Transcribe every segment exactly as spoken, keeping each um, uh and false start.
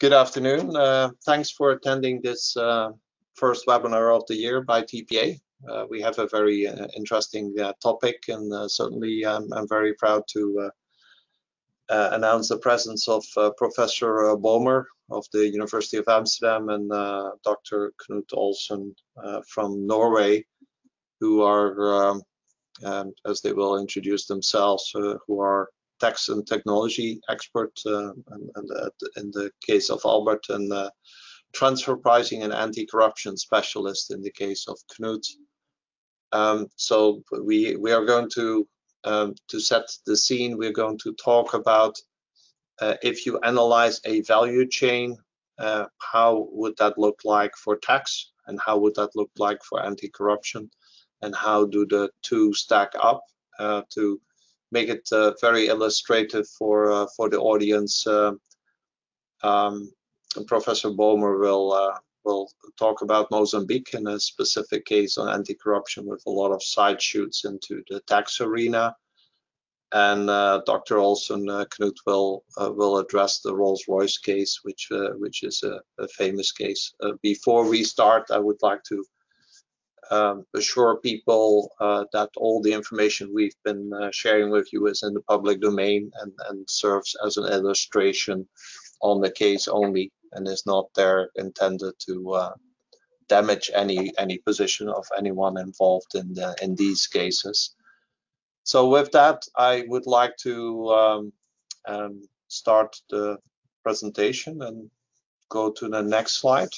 Good afternoon. Uh, thanks for attending this uh, first webinar of the year by T P A. Uh, we have a very uh, interesting uh, topic, and uh, certainly um, I'm very proud to uh, uh, announce the presence of uh, Professor uh, Bomer of the University of Amsterdam and uh, Doctor Knut Olsen uh, from Norway, who are, um, and as they will introduce themselves, uh, who are tax and technology expert, uh, and, and uh, in the case of Albert, and uh, transfer pricing and anti-corruption specialist in the case of Knut. Um, so we we are going to um, to set the scene. We're going to talk about uh, if you analyze a value chain, uh, how would that look like for tax, and how would that look like for anti-corruption, and how do the two stack up uh, to make it uh, very illustrative for uh, for the audience. Uh, um, Professor Bomer will uh, will talk about Mozambique in a specific case on anti-corruption with a lot of side shoots into the tax arena, and uh, Doctor Olsen uh, Knut will uh, will address the Rolls-Royce case, which uh, which is a, a famous case. Uh, before we start, I would like to Um, assure people uh, that all the information we've been uh, sharing with you is in the public domain and, and serves as an illustration on the case only, and is not there intended to uh, damage any any position of anyone involved in the, in these cases. So with that, I would like to um, um, start the presentation and go to the next slide.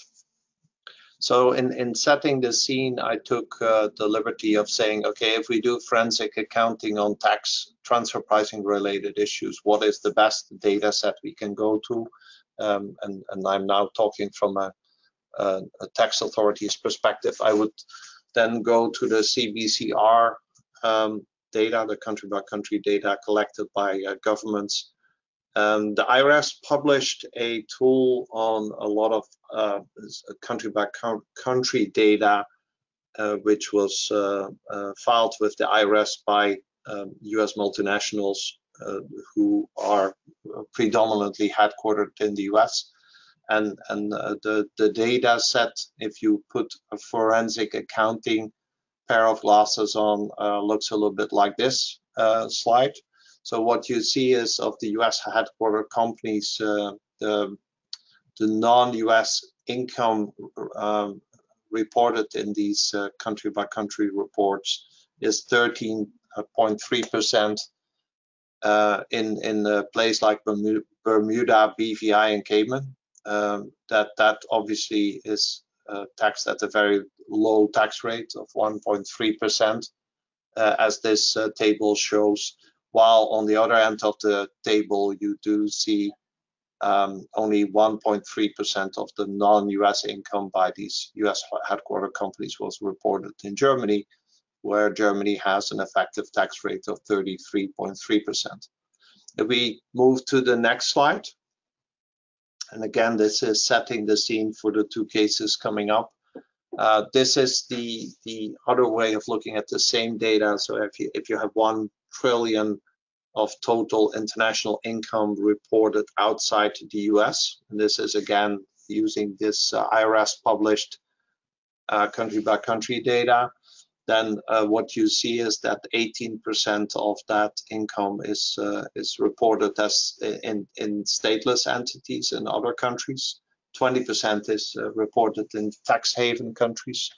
So in, in setting the scene, I took uh, the liberty of saying, okay, if we do forensic accounting on tax transfer pricing related issues, what is the best data set we can go to? Um, and, and I'm now talking from a, a, a tax authority's perspective. I would then go to the C B C R um, data, the country by country data collected by uh, governments. Um, the I R S published a tool on a lot of uh, country by country data, uh, which was uh, uh, filed with the I R S by um, U S multinationals uh, who are predominantly headquartered in the U S. And, and uh, the, the data set, if you put a forensic accounting pair of glasses on, uh, looks a little bit like this uh, slide. So what you see is of the U S headquartered companies, uh, the, the non-U S income um, reported in these uh, country by country reports is thirteen point three percent. Uh, in in a place like Bermuda, Bermuda B V I, and Cayman, um, that that obviously is uh, taxed at a very low tax rate of one point three percent, uh, as this uh, table shows. While on the other end of the table, you do see um, only one point three percent of the non-U S income by these U S headquartered companies was reported in Germany, where Germany has an effective tax rate of thirty-three point three percent. If we move to the next slide, and again, this is setting the scene for the two cases coming up. Uh, this is the, the other way of looking at the same data. So if you, if you have one trillion of total international income reported outside the U S, and this is again using this uh, I R S published uh, country by country data, then uh, what you see is that eighteen percent of that income is uh, is reported as in, in stateless entities in other countries, twenty percent is uh, reported in tax haven countries,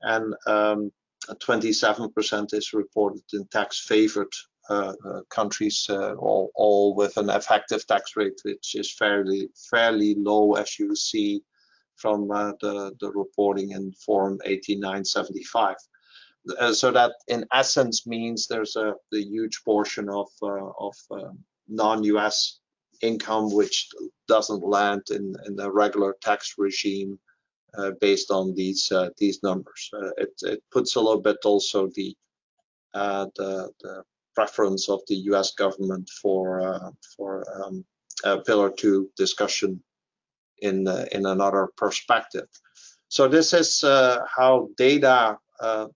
and um, twenty-seven percent is reported in tax-favored uh, uh, countries, uh, all, all with an effective tax rate which is fairly fairly low, as you see from uh, the the reporting in Form eighty-nine seventy-five. Uh, so that, in essence, means there's a the huge portion of uh, of uh, non-U S income which doesn't land in in the regular tax regime. Uh, based on these uh, these numbers, uh, it, it puts a little bit also the uh, the, the preference of the U S government for uh, for um, uh, Pillar Two discussion in uh, in another perspective. So this is uh, how data uh,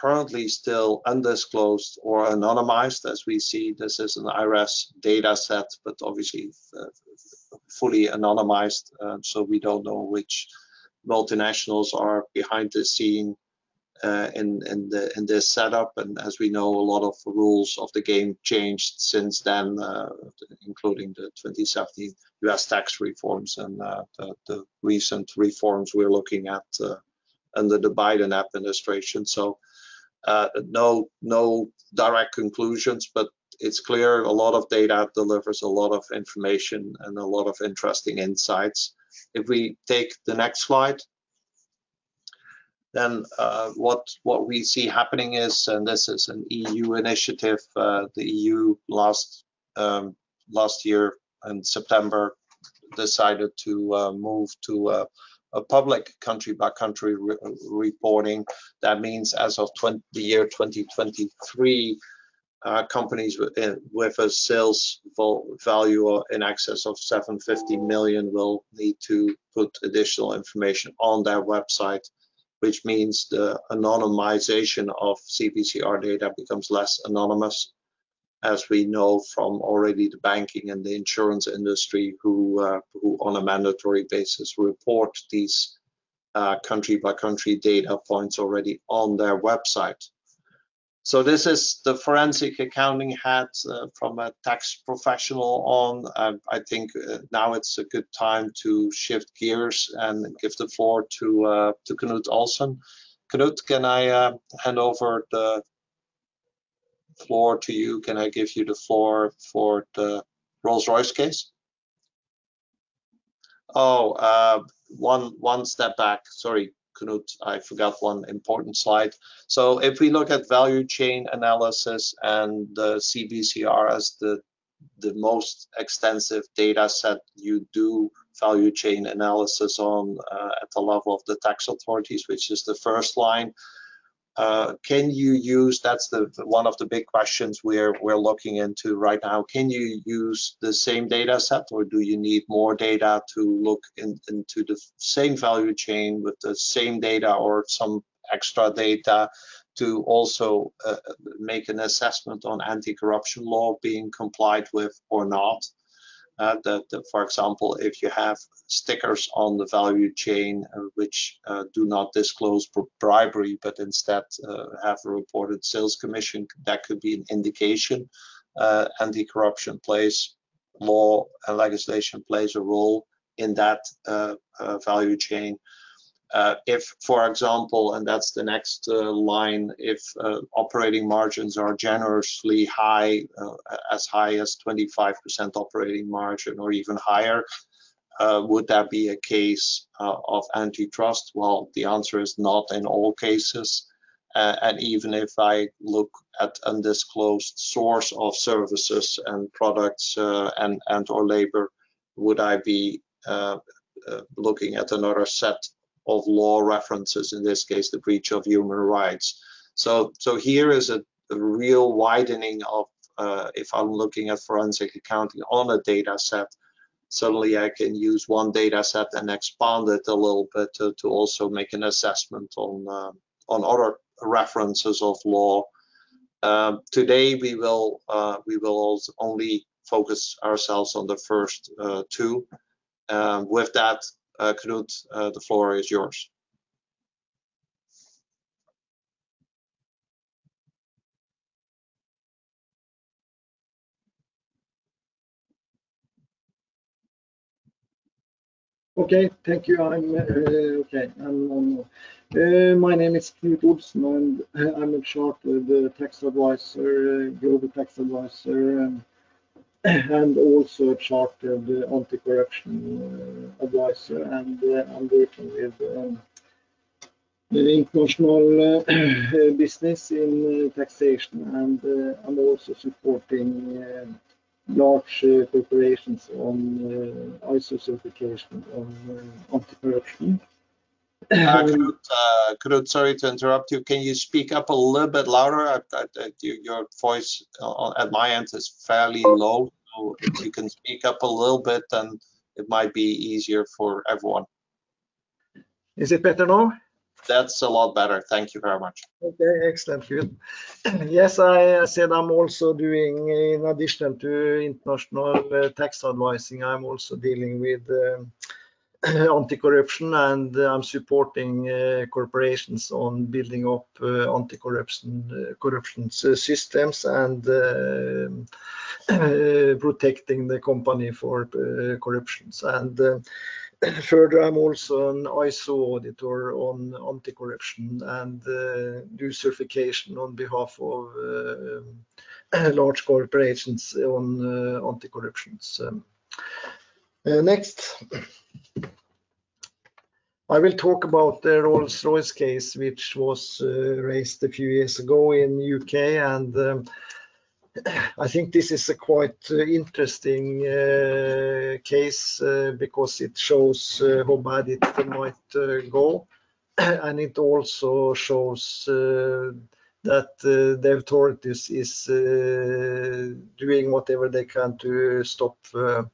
currently still undisclosed or anonymized, as we see. This is an I R S data set, but obviously. Uh, fully anonymized, um, so we don't know which multinationals are behind the scene uh, in in, the, in this setup. And as we know, a lot of rules of the game changed since then, uh, including the twenty seventeen U S tax reforms and uh, the, the recent reforms we're looking at uh, under the Biden administration. So uh, no no direct conclusions, but it's clear a lot of data delivers a lot of information and a lot of interesting insights. If we take the next slide, then uh, what what we see happening is, and this is an E U initiative, uh, the E U last um, last year in September decided to uh, move to uh, a public country by country re reporting. That means as of twenty, the year twenty twenty-three, Uh, companies with, uh, with a sales vol value in excess of seven hundred fifty million will need to put additional information on their website, which means the anonymization of C B C R data becomes less anonymous, as we know from already the banking and the insurance industry, who, uh, who on a mandatory basis report these uh, country by country data points already on their website. So this is the forensic accounting hat uh, from a tax professional on. Uh, I think uh, now it's a good time to shift gears and give the floor to uh, to Knut Olsen. Knut, can I uh, hand over the floor to you? Can I give you the floor for the Rolls-Royce case? Oh, uh, one one step back. Sorry, Knut, I forgot one important slide. So if we look at value chain analysis and the C B C R as the, the most extensive data set you do value chain analysis on uh, at the level of the tax authorities, which is the first line. Uh, can you use, that's the one of the big questions we're, we're looking into right now. Can you use the same data set, or do you need more data to look in, into the same value chain with the same data or some extra data to also uh, make an assessment on anti-corruption law being complied with or not? Uh, that, that, for example, if you have stickers on the value chain uh, which uh, do not disclose bribery, but instead uh, have a reported sales commission, that could be an indication. Uh, anti-corruption plays, law and legislation plays a role in that uh, uh, value chain. Uh, if, for example, and that's the next uh, line, if uh, operating margins are generously high, uh, as high as twenty-five percent operating margin or even higher, uh, would that be a case uh, of antitrust? Well, the answer is not in all cases. Uh, and even if I look at undisclosed source of services and products uh, and, and or labor, would I be uh, uh, looking at another set of law references, in this case, the breach of human rights. So, so here is a, a real widening of, uh, if I'm looking at forensic accounting on a data set, suddenly I can use one data set and expand it a little bit to, to also make an assessment on, uh, on other references of law. Um, today, we will, uh, we will only focus ourselves on the first uh, two. Um, with that, Uh, Knut, uh, the floor is yours. Okay, thank you. I'm uh, okay. I'm on. Uh, my name is Knut Olsen, and I'm in charge of the tax advisor, uh, global tax advisor. Um, and also a charter of the anti-corruption uh, advisor, and uh, I'm working with um, the international uh, business in uh, taxation, and uh, I'm also supporting uh, large uh, corporations on uh, I S O certification on uh, anti-corruption. Uh, Knut, uh, Knut, sorry to interrupt you. Can you speak up a little bit louder? I, I, I, your voice at my end is fairly low. So if you can speak up a little bit, then it might be easier for everyone. Is it better now? That's a lot better. Thank you very much. Okay, excellent. Good. Yes, I said I'm also doing, in addition to international uh, tax advising, I'm also dealing with um, anti-corruption, and I'm supporting uh, corporations on building up uh, anti-corruption uh, corruption systems and uh, uh, protecting the company for uh, corruptions. And uh, further, I'm also an I S O auditor on anti-corruption and uh, do certification on behalf of uh, large corporations on uh, anti-corruption. So, uh, next, I will talk about the Rolls-Royce case, which was uh, raised a few years ago in U K, and um, I think this is a quite interesting uh, case uh, because it shows uh, how bad it might uh, go, and it also shows uh, that uh, the authorities is uh, doing whatever they can to stop uh,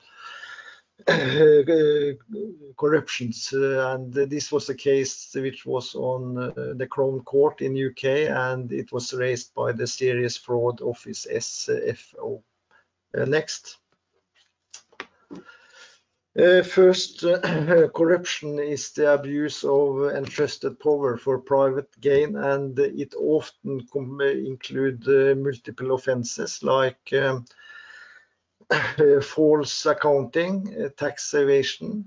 corruptions. Uh, and this was a case which was on uh, the Crown Court in U K, and it was raised by the Serious Fraud Office, S F O. Uh, next. Uh, first, uh, corruption is the abuse of entrusted power for private gain, and it often include uh, multiple offenses like um, Uh, false accounting, uh, tax evasion,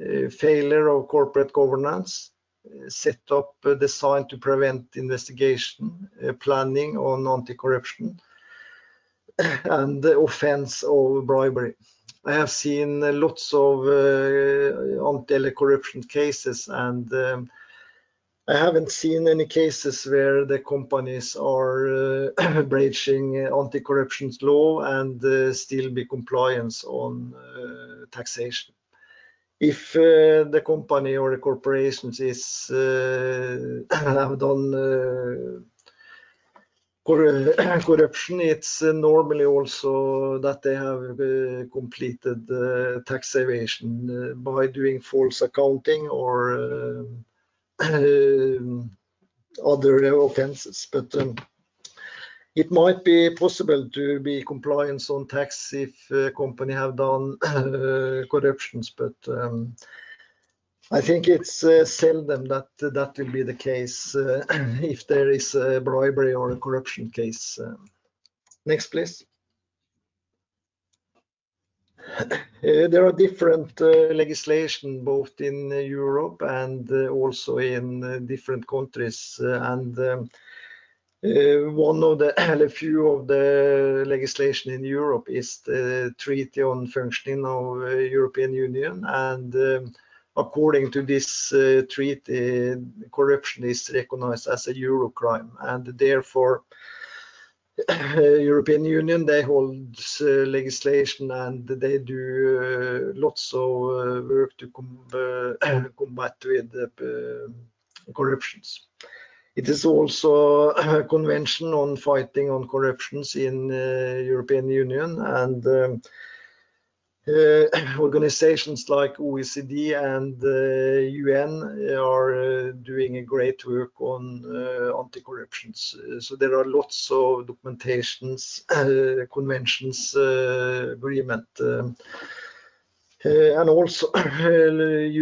uh, failure of corporate governance, uh, set up uh, designed to prevent investigation, uh, planning on anti-corruption, and the offense of bribery. I have seen uh, lots of uh, anti-corruption cases, and um, I haven't seen any cases where the companies are uh, breaching anti-corruption law and uh, still be compliance on uh, taxation. If uh, the company or the corporations is uh, have done uh, corruption, it's normally also that they have uh, completed uh, tax evasion uh, by doing false accounting or uh, Uh, other offenses, but um, it might be possible to be compliance on tax if a company have done uh, corruptions, but um, I think it's uh, seldom that that will be the case uh, if there is a bribery or a corruption case. Um, next, please. Uh, there are different uh, legislation both in Europe and uh, also in uh, different countries, uh, and um, uh, one of the a few of the legislation in Europe is the Treaty on Functioning of uh, European Union, and um, according to this uh, treaty, corruption is recognized as a euro crime, and therefore European Union, they hold uh, legislation, and they do uh, lots of uh, work to com uh, combat with uh, corruptions. It is also a convention on fighting on corruptions in uh, European Union, and um, uh, organizations like O E C D and uh, U N are uh, doing a great work on uh, anti-corruptions. So there are lots of documentations, uh, conventions, uh, agreement. Um, uh, and also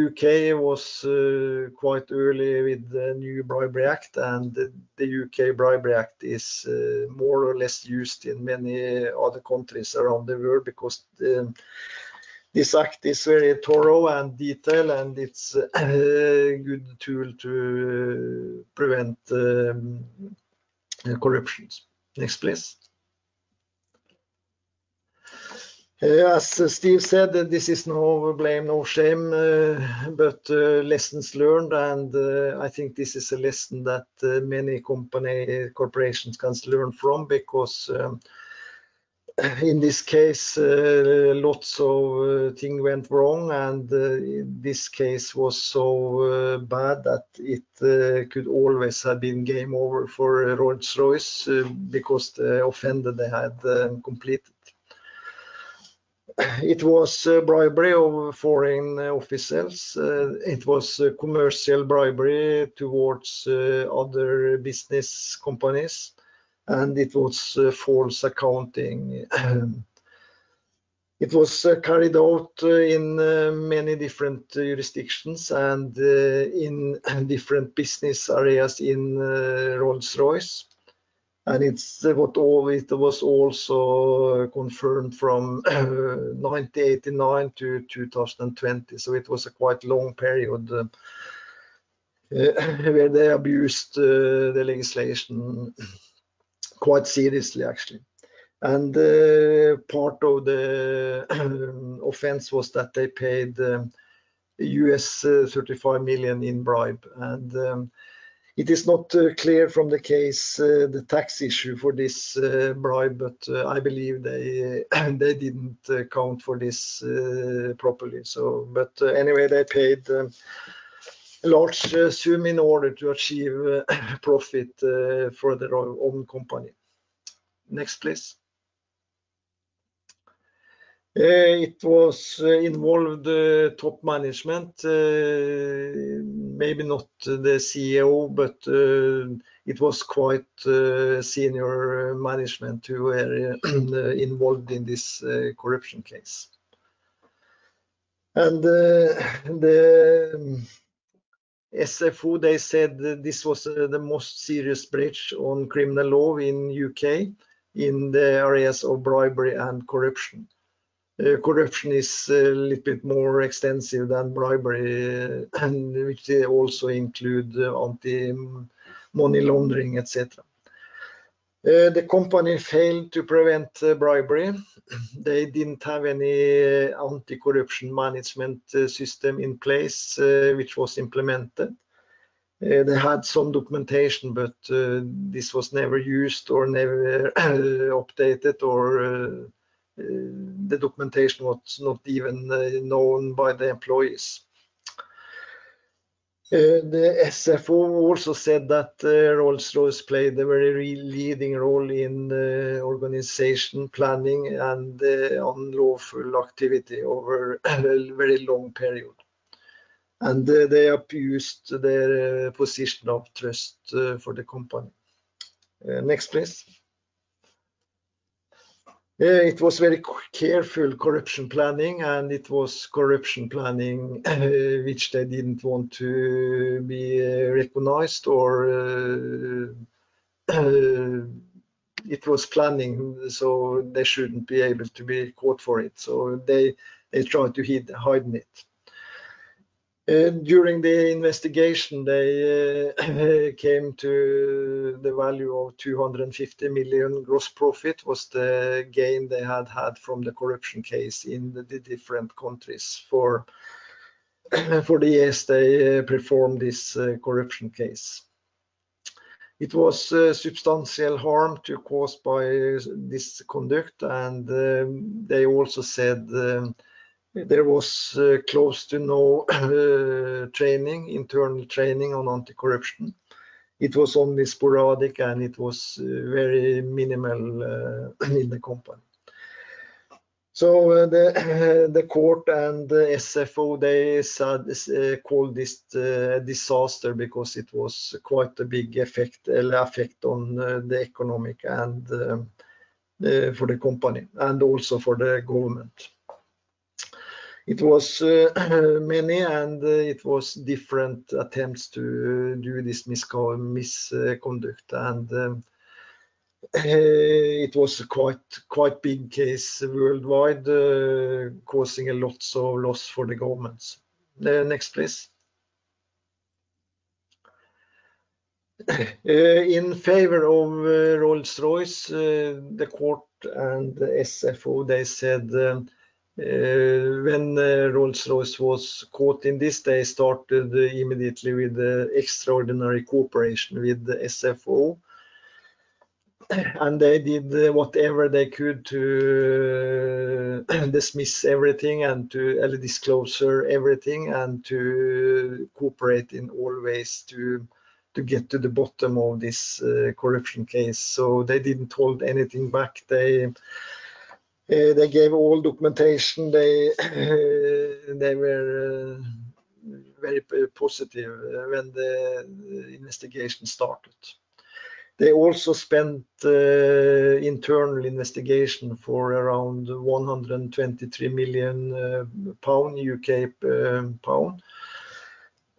U K was uh, quite early with the new Bribery Act, and the, the U K Bribery Act is uh, more or less used in many other countries around the world, because the, this act is very thorough and detailed, and it's a good tool to prevent um, corruptions. Next, please. As Steve said, this is no blame, no shame, uh, but uh, lessons learned, and uh, I think this is a lesson that uh, many company corporations can learn from, because um, in this case, uh, lots of uh, things went wrong, and uh, this case was so uh, bad that it uh, could always have been game over for Rolls-Royce uh, because the offender they had um, completed. it was uh, bribery of foreign officials. Uh, it was uh, commercial bribery towards uh, other business companies, and it was uh, false accounting. It was uh, carried out uh, in uh, many different uh, jurisdictions and uh, in different business areas in uh, Rolls-Royce. And it's uh, what all it was also confirmed from uh, nineteen eighty-nine to two thousand twenty. So it was a quite long period uh, uh, where they abused uh, the legislation quite seriously, actually. And uh, part of the uh, offense was that they paid um, U S uh, thirty-five million in bribe. And um, it is not uh, clear from the case uh, the tax issue for this uh, bribe, but uh, I believe they uh, they didn't uh, count for this uh, properly. So, but uh, anyway, they paid um, a large uh, sum in order to achieve uh, profit uh, for their own company. Next, please. Uh, it was uh, involved uh, top management, uh, maybe not the C E O, but uh, it was quite uh, senior management who were uh, involved in this uh, corruption case. And uh, the S F O, they said that this was uh, the most serious breach on criminal law in U K in the areas of bribery and corruption. Uh, corruption is a little bit more extensive than bribery, uh, and which they also include uh, anti-money laundering, et cetera. Uh, the company failed to prevent uh, bribery. They didn't have any uh, anti-corruption management uh, system in place, uh, which was implemented. Uh, they had some documentation, but uh, this was never used or never updated, or uh, Uh, the documentation was not even uh, known by the employees. Uh, the S F O also said that uh, Rolls-Royce played a very leading role in uh, organization planning and uh, unlawful activity over a very long period. And uh, they abused their uh, position of trust uh, for the company. Uh, next, please. Uh, it was very careful corruption planning, and it was corruption planning uh, which they didn't want to be uh, recognized, or uh, uh, it was planning, so they shouldn't be able to be caught for it. So they, they tried to hide, hide it. Uh, during the investigation, they uh, came to the value of two hundred fifty million gross profit was the gain they had had from the corruption case in the, the different countries for, for the years they uh, performed this uh, corruption case. It was uh, substantial harm to caused by this conduct, and um, they also said um, there was uh, close to no uh, training, internal training on anti-corruption. It was only sporadic, and it was uh, very minimal uh, in the company. So uh, the, uh, the court and the S F O, they said, uh, called this uh, a disaster because it was quite a big effect, effect on uh, the economic and uh, uh, for the company and also for the government. It was uh, many, and uh, it was different attempts to do this misconduct, and um, it was a quite quite big case worldwide, uh, causing a lot of loss for the governments. Uh, next, please. Uh, in favor of uh, Rolls-Royce, uh, the court and the S F O, they said. Um, Uh, when uh, Rolls-Royce was caught in this, they started uh, immediately with uh, extraordinary cooperation with the S F O, and they did uh, whatever they could to uh, dismiss everything and to uh, disclose everything and to cooperate in all ways to to get to the bottom of this uh, corruption case. So they didn't hold anything back. They Uh, they gave all documentation. They uh, they were uh, very positive when the investigation started. They also spent uh, internal investigation for around one hundred twenty-three million uh, pound, U K uh, pound.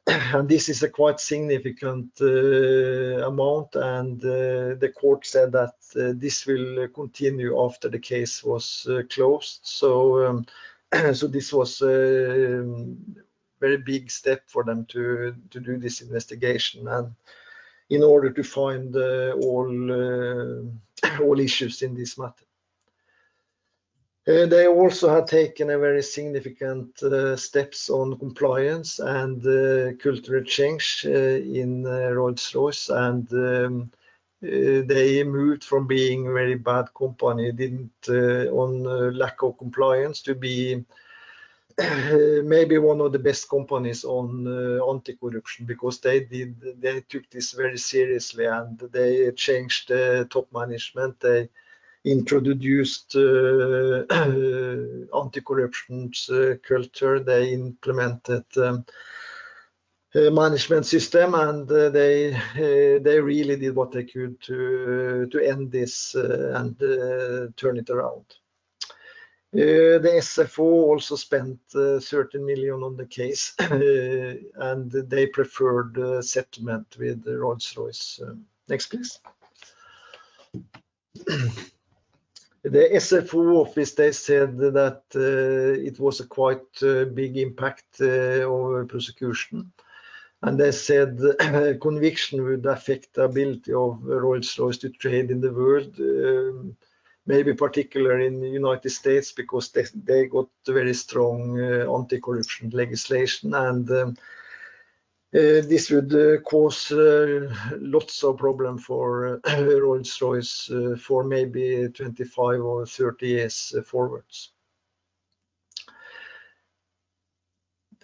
And this is a quite significant uh, amount, and uh, the court said that uh, this will continue after the case was uh, closed. So, um, so this was a very big step for them to to do this investigation, and in order to find uh, all uh, all issues in this matter. Uh, they also have taken a very significant uh, steps on compliance and uh, cultural change uh, in uh, Rolls-Royce, and um, uh, they moved from being a very bad company, didn't uh, on uh, lack of compliance, to be maybe one of the best companies on uh, anti-corruption, because they did they took this very seriously, and they changed uh, top management. They introduced uh, anti-corruption uh, culture, they implemented um, a management system, and uh, they uh, they really did what they could to to end this uh, and uh, turn it around. Uh, the S F O also spent uh, thirteen million on the case, and they preferred uh, settlement with Rolls-Royce. Uh, next, please. The S F O office, they said that uh, it was a quite uh, big impact uh, of prosecution, and they said conviction would affect the ability of Rolls-Royce to trade in the world, um, maybe particularly in the United States, because they, they got very strong uh, anti-corruption legislation, and um, Uh, this would uh, cause uh, lots of problems for uh, Rolls-Royce uh, for maybe twenty-five or thirty years uh, forwards.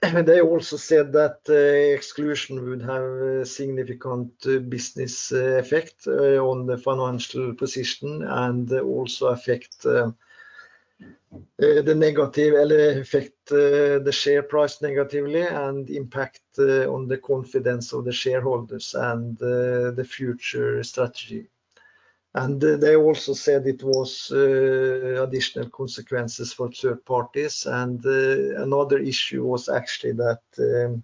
And they also said that uh, exclusion would have a significant uh, business uh, effect uh, on the financial position, and also affect uh, Uh, the negative affect uh, the share price negatively, and impact uh, on the confidence of the shareholders and uh, the future strategy. And uh, they also said it was uh, additional consequences for third parties. And uh, another issue was actually that um,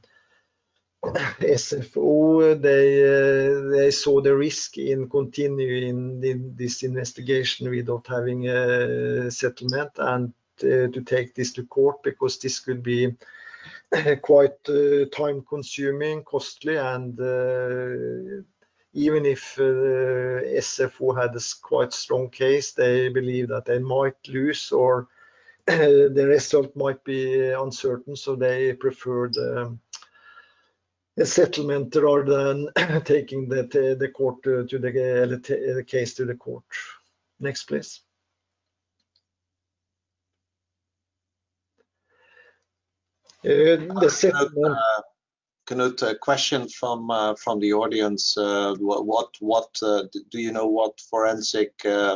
S F O, they uh, they saw the risk in continuing in this investigation without having a settlement, and uh, to take this to court, because this could be quite uh, time consuming, costly, and uh, even if uh, S F O had a quite strong case, they believe that they might lose, or the result might be uncertain, so they preferred um, a settlement rather than taking the the court to the, the case to the court. Next, please. Uh, the settlement. Uh, Knut, a question from uh, from the audience. Uh, what what uh, do you know? What forensic uh,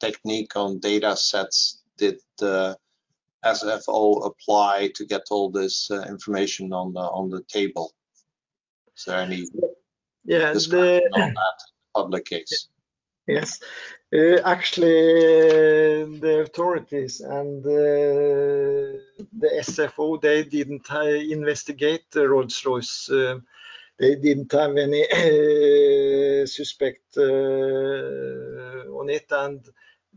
technique on data sets did Uh, S F O apply to get all this uh, information on the on the table? Is there any yeah, discussion the, on that public case? Yes, uh, actually, uh, the authorities and uh, the S F O, they didn't uh, investigate the Rolls-Royce. Uh, they didn't have any uh, suspect uh, on it, and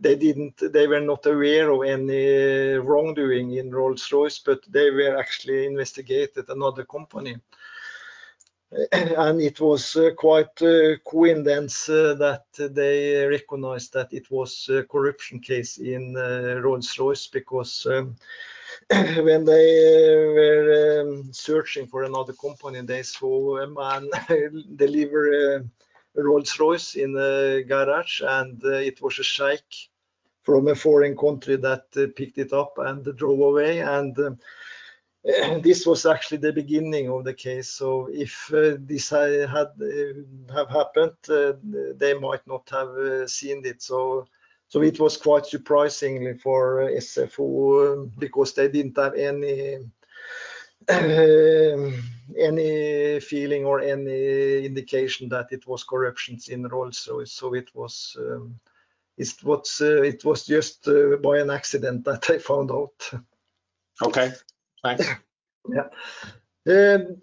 they didn't. They were not aware of any wrongdoing in Rolls-Royce, but they were actually investigated another company, and it was uh, quite a uh, coincidence uh, that they recognized that it was a corruption case in uh, Rolls-Royce, because um, when they uh, were um, searching for another company, they saw a man deliver. Uh, Rolls-Royce in a garage, and uh, it was a sheikh from a foreign country that uh, picked it up and drove away, and um, this was actually the beginning of the case. So if uh, this had uh, have happened, uh, they might not have uh, seen it. So So it was quite surprisingly for S F O because they didn't have any uh, any feeling or any indication that it was corruptions in Rolls-Royce. So it was um, it was uh, it was just uh, by an accident that I found out. Okay, thanks. Yeah. Um,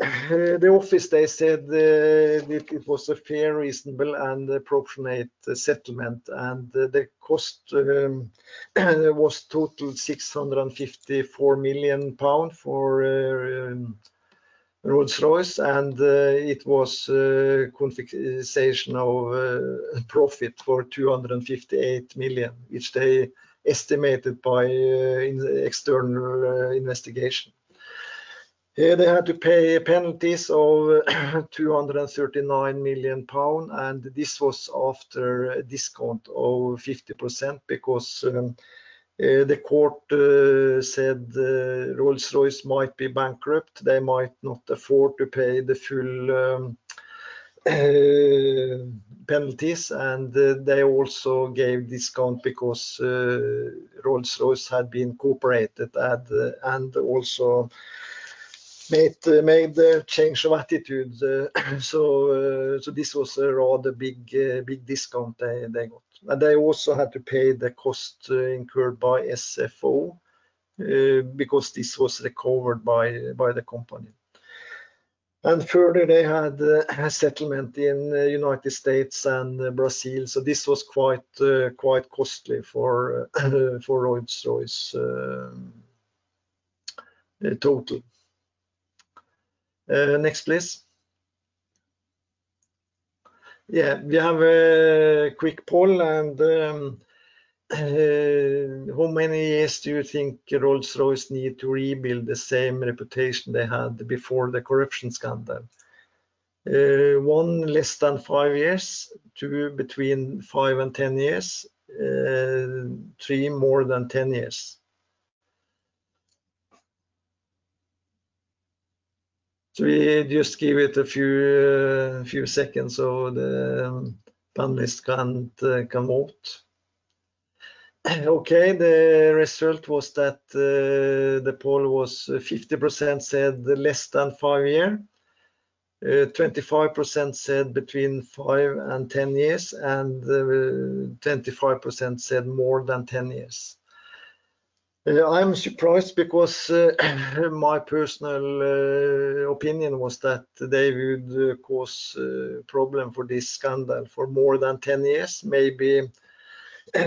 the office, they said uh, it, it was a fair, reasonable and proportionate uh, settlement, and uh, the cost um, was total six hundred fifty-four million pounds for uh, um, Rolls-Royce, and uh, it was uh, confiscation of uh, profit for two hundred fifty-eight million, which they estimated by uh, in the external uh, investigation. Yeah, they had to pay penalties of two hundred thirty-nine million pounds, and this was after a discount of fifty percent because um, uh, the court uh, said uh, Rolls-Royce might be bankrupt. They might not afford to pay the full um, uh, penalties, and uh, they also gave discount because uh, Rolls-Royce had been cooperated at, uh, and also made uh, made a change of attitude, uh, so uh, so this was a rather big uh, big discount they, they got, and they also had to pay the cost uh, incurred by S F O uh, because this was recovered by by the company. And further, they had uh, a settlement in the United States and uh, Brazil, so this was quite uh, quite costly for uh, for Rolls-Royce uh, total. Uh, next, please. Yeah, we have a quick poll, and um, uh, how many years do you think Rolls-Royce need to rebuild the same reputation they had before the corruption scandal? Uh, one, less than five years. Two, between five and ten years. Uh, three, more than ten years. So we just give it a few uh, few seconds so the panelists can uh, can vote. Okay, the result was that uh, the poll was fifty percent said less than five years, twenty-five percent uh, said between five and ten years, and twenty-five percent uh, said more than ten years. Uh, I'm surprised because uh, my personal uh, opinion was that they would uh, cause uh, problem for this scandal for more than ten years, maybe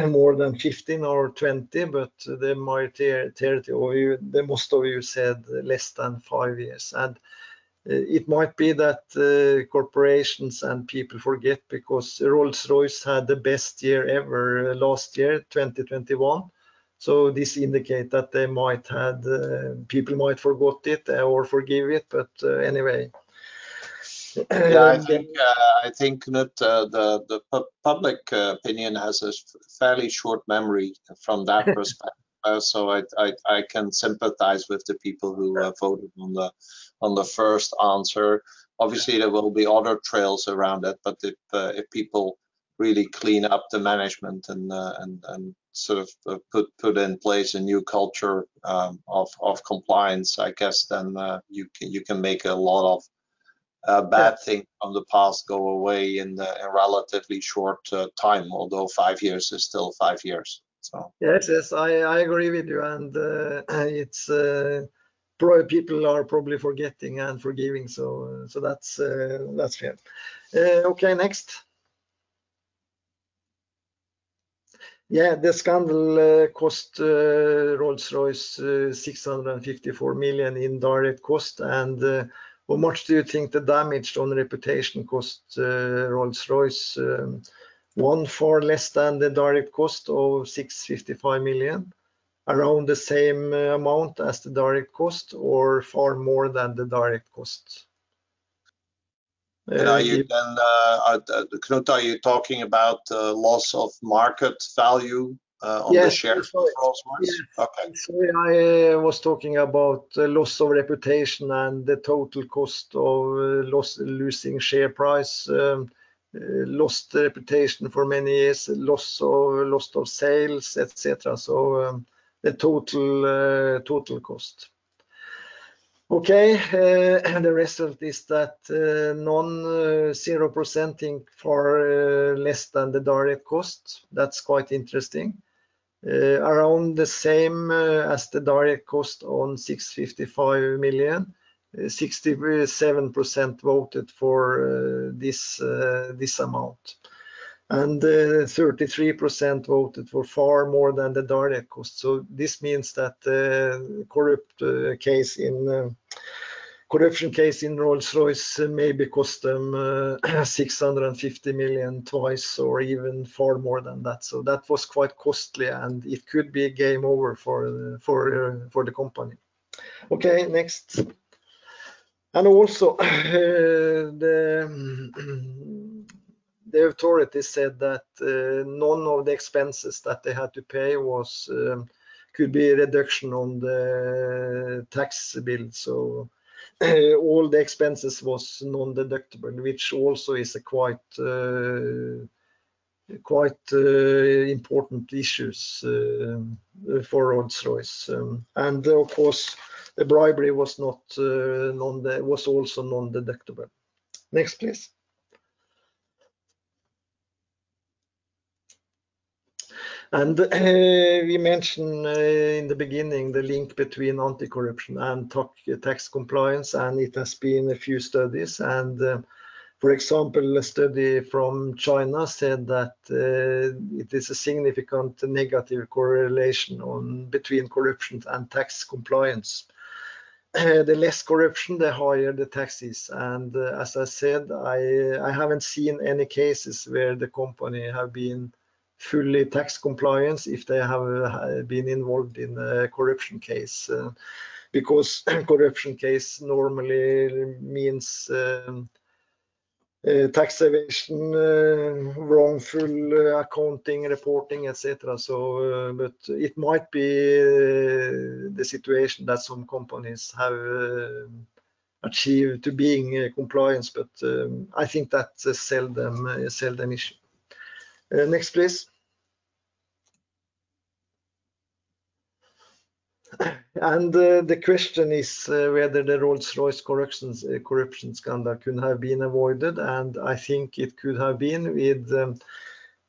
more than fifteen or twenty, but the majority of you, the most of you said less than five years. And it might be that uh, corporations and people forget, because Rolls-Royce had the best year ever last year, twenty twenty-one. So this indicates that they might had uh, people might forgot it or forgive it, but uh, anyway. Yeah, I think uh, I think Knut, uh, the the pu public uh, opinion has a fairly short memory from that perspective. uh, so I, I I can sympathize with the people who uh, voted on the on the first answer. Obviously, there will be other trails around it, but if uh, if people really clean up the management and uh, and and sort of put put in place a new culture um, of of compliance, I guess then uh, you can you can make a lot of uh, bad yeah. things from the past go away in a relatively short uh, time. Although five years is still five years. So yes, yes, I I agree with you, and uh, it's uh, pro people are probably forgetting and forgiving. So so that's uh, that's fair. Uh, okay, next. Yeah, the scandal uh, cost uh, Rolls-Royce uh, six hundred fifty-four million in direct cost, and uh, how much do you think the damage on reputation cost uh, Rolls-Royce? Um, one, for less than the direct cost of six hundred fifty-five million, around the same amount as the direct cost, or far more than the direct cost? And are you then, uh, Knut, are you talking about uh, loss of market value uh, on yes, the share? Sorry, yes. Okay. Sorry, I uh, was talking about uh, loss of reputation and the total cost of uh, loss, losing share price um, uh, lost reputation for many years, loss of loss of sales, et cetera. So um, the total uh, total cost. Okay, uh, and the result is that uh, non-zero uh, percenting for uh, less than the direct cost. That's quite interesting. Uh, around the same uh, as the direct cost on six hundred fifty-five million. sixty-seven percent voted for uh, this uh, this amount, and thirty-three percent uh, voted for far more than the direct cost. So this means that uh, corrupt uh, case in uh, corruption case in Rolls-Royce maybe cost them uh, six hundred fifty million twice or even far more than that. So that was quite costly, and it could be game over for for uh, for the company. Okay, next. And also, uh, the, the authorities said that uh, none of the expenses that they had to pay was um, could be a reduction on the tax bill. So uh, all the expenses was non-deductible, which also is a quite uh, quite uh, important issues uh, for Rolls-Royce, um, and of course. The bribery was not uh, non was also non-deductible. Next, please. And uh, we mentioned uh, in the beginning the link between anti-corruption and tax compliance, and it has been a few studies. And uh, for example, a study from China said that uh, it is a significant negative correlation on between corruption and tax compliance. Uh, the less corruption, the higher the taxes. And uh, as I said, I, I haven't seen any cases where the company have been fully tax compliance if they have uh, been involved in a corruption case, uh, because corruption case normally means um, uh, tax evasion, uh, wrongful uh, accounting, reporting, et cetera. So, uh, but it might be uh, the situation that some companies have uh, achieved to being uh, compliance, but um, I think that's a seldom, uh, seldom issue. Uh, next, please. And uh, the question is uh, whether the Rolls-Royce corruptions, uh, corruption scandal could have been avoided, and I think it could have been with um,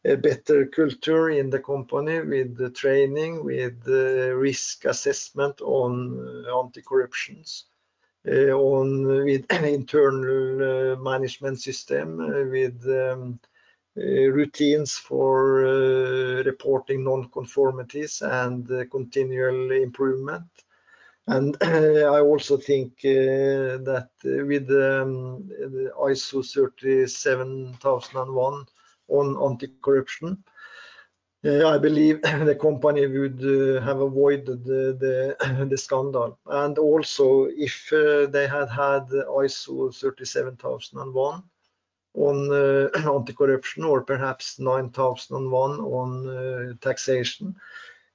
a better culture in the company, with the training, with uh, risk assessment on uh, anti-corruptions, uh, on with an internal uh, management system, uh, with um, Uh, routines for uh, reporting non-conformities and uh, continual improvement. And uh, I also think uh, that with um, the I S O three seven zero zero one on anti-corruption, uh, I believe the company would uh, have avoided the, the, the scandal. And also, if uh, they had had I S O three seven zero zero one, on uh, anti-corruption, or perhaps nine thousand one on uh, taxation,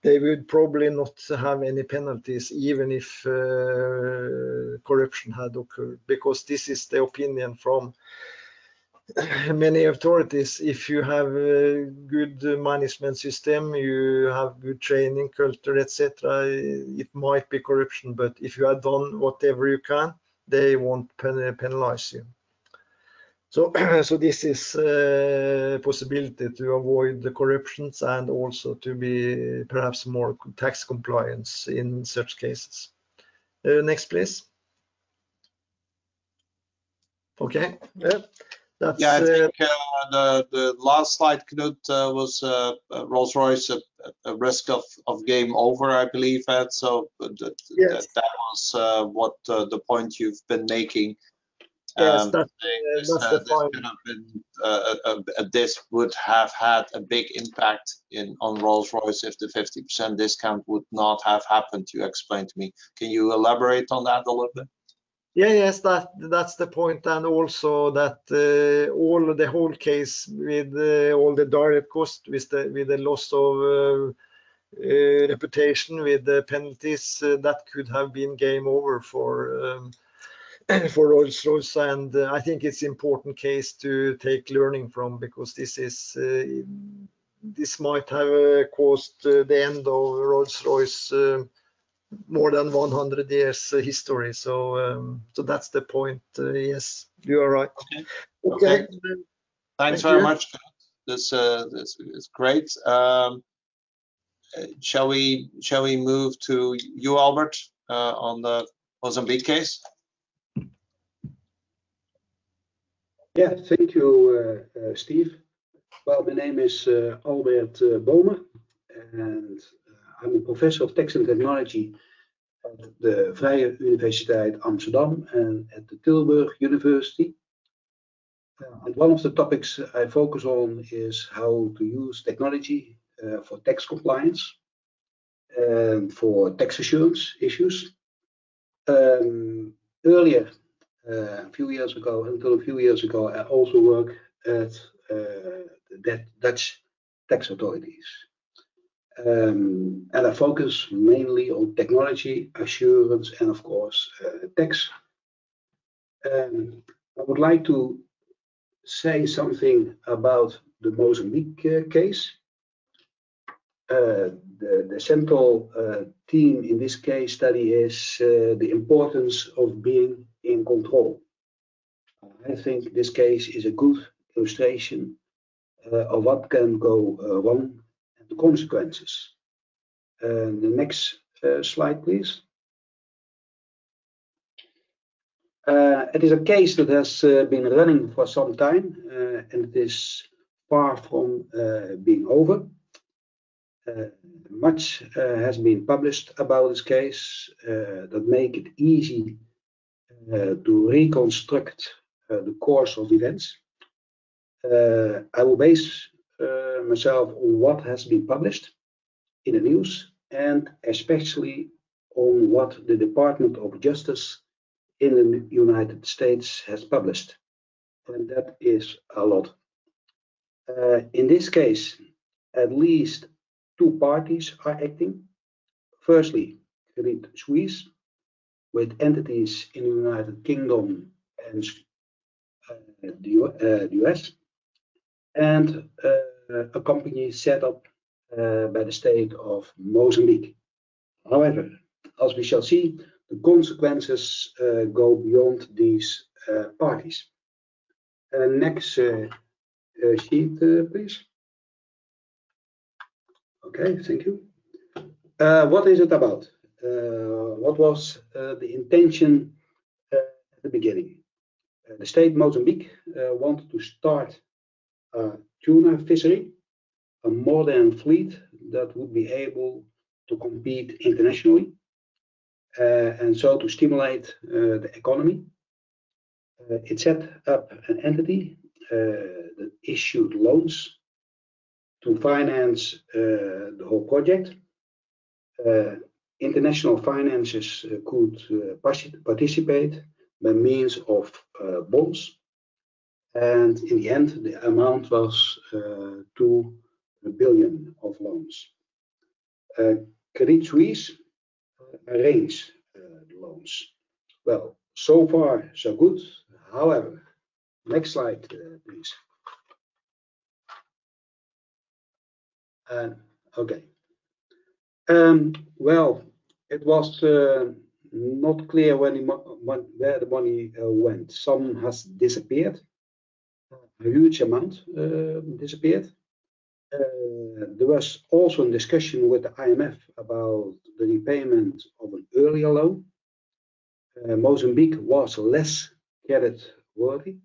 they would probably not have any penalties, even if uh, corruption had occurred, because this is the opinion from many authorities. If you have a good management system, you have good training, culture, et cetera, it might be corruption, but if you have done whatever you can, they won't pen penalize you. So, so this is a possibility to avoid the corruptions and also to be perhaps more tax compliance in such cases. Uh, next, please. Okay. Yeah, that's, yeah I think uh, uh, the, the last slide, Knut, uh, was uh, Rolls-Royce, a, a risk of, of game over, I believe. Ed. So that, yes. that, that was uh, what uh, the point you've been making. Yes, um, that's, this, that's uh, the this, could have been, uh, uh, uh, this would have had a big impact in on Rolls-Royce if the fifty percent discount would not have happened. You explained to me. Can you elaborate on that a little bit? Yeah, yes, that that's the point, and also that uh, all the whole case with uh, all the direct cost, with the with the loss of. Uh, uh, reputation, with the penalties, uh, that could have been game over for um, for Rolls-Royce, and uh, I think it's an important case to take learning from, because this is uh, this might have uh, caused uh, the end of Rolls-Royce uh, more than one hundred years uh, history. So um, so that's the point. Uh, yes, you are right. Okay. Okay. Okay. Thanks Thank very you. much. This uh, this is great. Um, shall we shall we move to you, Albert, uh, on the Mozambique case? Yeah, thank you, uh, uh, Steve. Well, my name is uh, Albert uh, Bomer, and uh, I'm a professor of tax and technology at the Vrije Universiteit Amsterdam and at the Tilburg University. Uh, and one of the topics I focus on is how to use technology uh, for tax compliance and for tax assurance issues. Um, earlier, Uh, a few years ago, until a few years ago, I also worked at uh, the Dutch tax authorities. Um, and I focus mainly on technology, assurance, and of course, uh, tax. Um, I would like to say something about the Mozambique uh, case. Uh, the, the central uh, theme in this case study is uh, the importance of being in control. I think this case is a good illustration uh, of what can go uh, wrong and the consequences. Uh, the next uh, slide, please. Uh, it is a case that has uh, been running for some time, uh, and it is far from uh, being over. Uh, much uh, has been published about this case uh, that make it easy uh, to reconstruct uh, the course of events. Uh, I will base uh, myself on what has been published in the news, and especially on what the Department of Justice in the United States has published, and that is a lot. Uh, in this case, at least two parties are acting. Firstly, Credit Suisse, with entities in the United Kingdom and uh, the, uh, the U S, and uh, a company set up uh, by the state of Mozambique. However, as we shall see, the consequences uh, go beyond these uh, parties. Uh, next uh, uh, sheet, uh, please. Okay, thank you. Uh, what is it about? Uh, what was uh, the intention uh, at the beginning? Uh, the state Mozambique uh, wanted to start a tuna fishery, a modern fleet that would be able to compete internationally, uh, and so to stimulate uh, the economy. Uh, it set up an entity uh, that issued loans to finance uh, the whole project. Uh, international finances uh, could uh, participate by means of uh, bonds. And in the end, the amount was uh, two billion of loans. Uh, Credit Suisse arranged uh, the loans. Well, so far, so good. However, next slide, uh, please. Uh, okay. Um, well, it was uh, not clear when he, when, where the money uh, went. Some has disappeared. A huge amount uh, disappeared. Uh, there was also a discussion with the I M F about the repayment of an earlier loan. Uh, Mozambique was less credit worthy.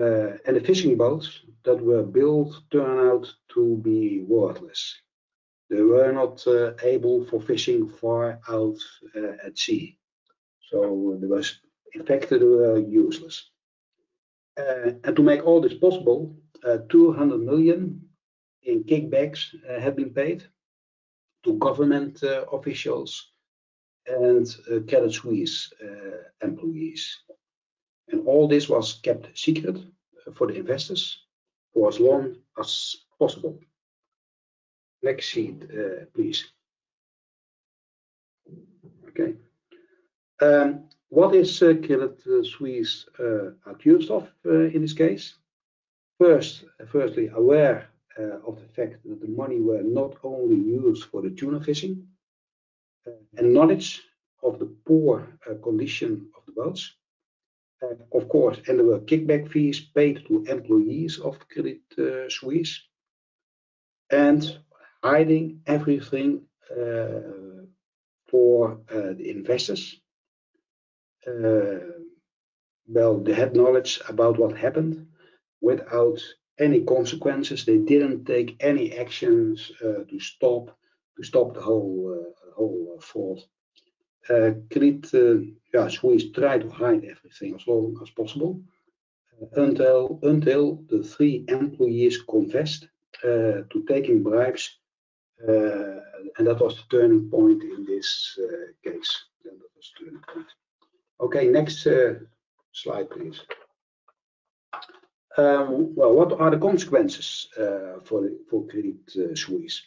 Uh, and the fishing boats that were built turned out to be worthless. They were not uh, able for fishing far out uh, at sea. So they were, in fact, they were useless. Uh, and to make all this possible, uh, two hundred million in kickbacks uh, had been paid to government uh, officials and uh, Credit Suisse uh, employees. And all this was kept secret for the investors for as long as possible. Next sheet, uh, please. Okay. Um, What is uh, Credit Suisse uh, accused of uh, in this case? First, firstly, aware uh, of the fact that the money were not only used for the tuna fishing, uh, and knowledge of the poor uh, condition of the boats, uh, of course, and there were kickback fees paid to employees of Credit uh, Suisse, and hiding everything uh, for uh, the investors. Uh, well, they had knowledge about what happened without any consequences. They didn't take any actions uh, to stop to stop the whole uh, whole fraud. Uh, Credit uh, yeah, Suisse tried to hide everything as long as possible uh, until until the three employees confessed uh, to taking bribes, uh, and that was the turning point in this uh, case. That was the turning point. Okay, next uh, slide, please. Um, well, what are the consequences uh, for, for Credit uh, Suisse?